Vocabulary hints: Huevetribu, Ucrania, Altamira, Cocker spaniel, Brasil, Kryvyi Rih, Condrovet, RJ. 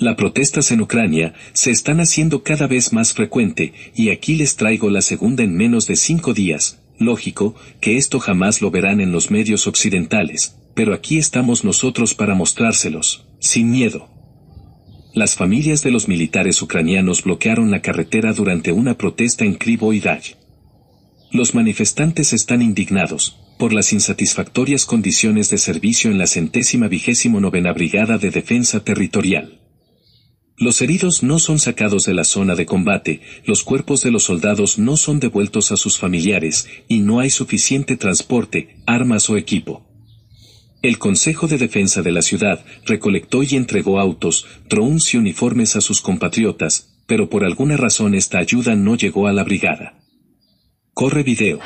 Las protestas en Ucrania se están haciendo cada vez más frecuente y aquí les traigo la segunda en menos de 5 días. Lógico que esto jamás lo verán en los medios occidentales, pero aquí estamos nosotros para mostrárselos, sin miedo. Las familias de los militares ucranianos bloquearon la carretera durante una protesta en Kryvyi Rih. Los manifestantes están indignados por las insatisfactorias condiciones de servicio en la 129ª Brigada de Defensa Territorial. Los heridos no son sacados de la zona de combate, los cuerpos de los soldados no son devueltos a sus familiares, y no hay suficiente transporte, armas o equipo. El Consejo de Defensa de la ciudad recolectó y entregó autos, drones y uniformes a sus compatriotas, pero por alguna razón esta ayuda no llegó a la brigada. Corre video.